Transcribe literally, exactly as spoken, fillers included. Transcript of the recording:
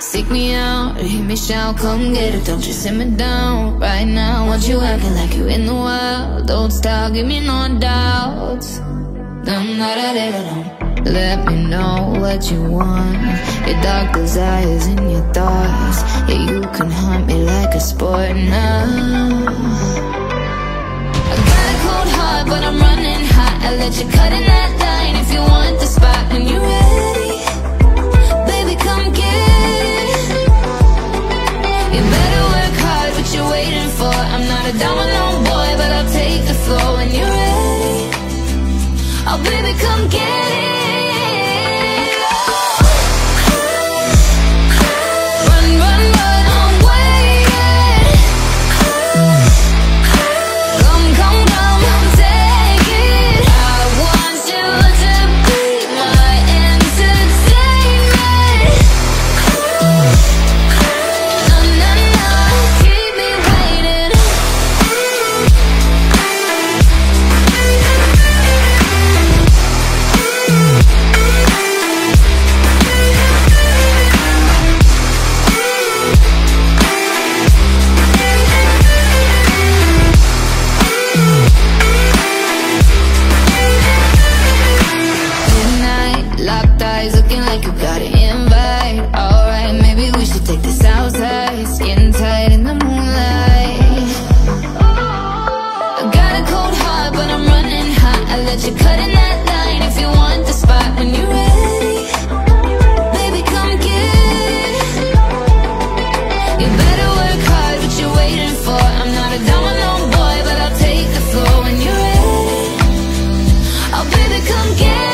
Seek me out or hit me shout, come get it, don't you simmer down. Right now, want you acting like you in the wild. Don't stop, give me no doubts. Dum-da-da-da-da-dum. Let me know what you want. Your dark desires and your thoughts. Yeah, you can hunt me like a sport now. But I'm running hot, I let you cut in that line. If you want the spot when you're ready, baby, come get it. You better work hard, what you're waiting for. I'm not a domino boy, but I'll take the floor when you're ready. Oh, baby, come get it. Come get